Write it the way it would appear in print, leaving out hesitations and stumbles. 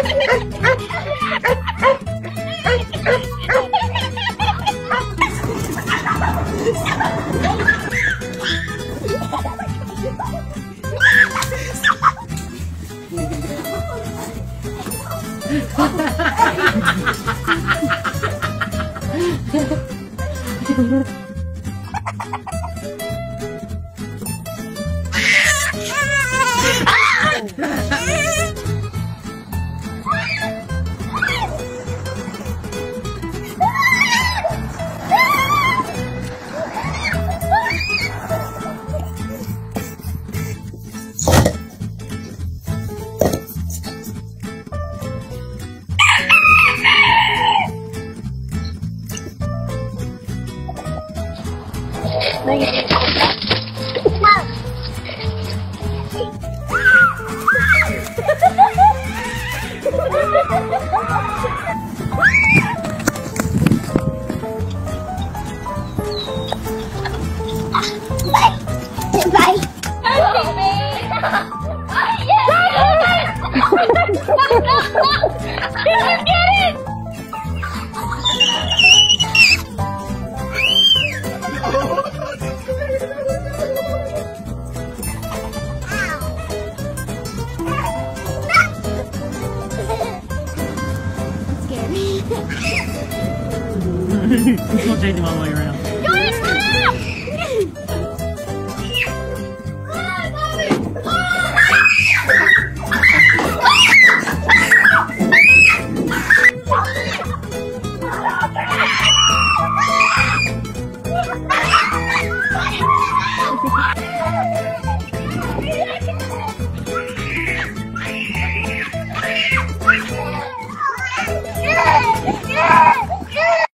He's gonna change him all the way around. Jordan, stop! Oh, Bobby!